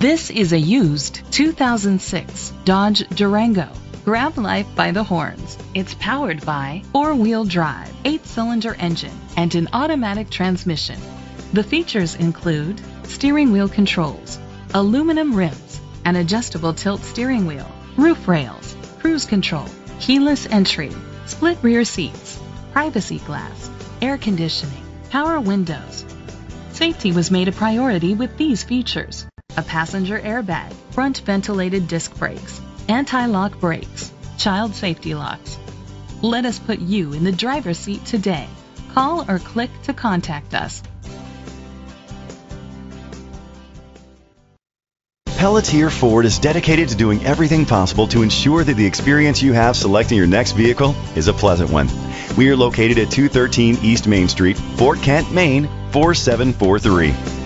This is a used 2006 Dodge Durango. Grab life by the horns. It's powered by four-wheel drive, 8-cylinder engine, and an automatic transmission. The features include steering wheel controls, aluminum rims, an adjustable tilt steering wheel, roof rails, cruise control, keyless entry, split rear seats, privacy glass, air conditioning, power windows. Safety was made a priority with these features: a passenger airbag, front ventilated disc brakes, anti-lock brakes, child safety locks. Let us put you in the driver's seat today. Call or click to contact us. Pelletier Ford is dedicated to doing everything possible to ensure that the experience you have selecting your next vehicle is a pleasant one. We are located at 213 East Main Street, Fort Kent, Maine, 47443.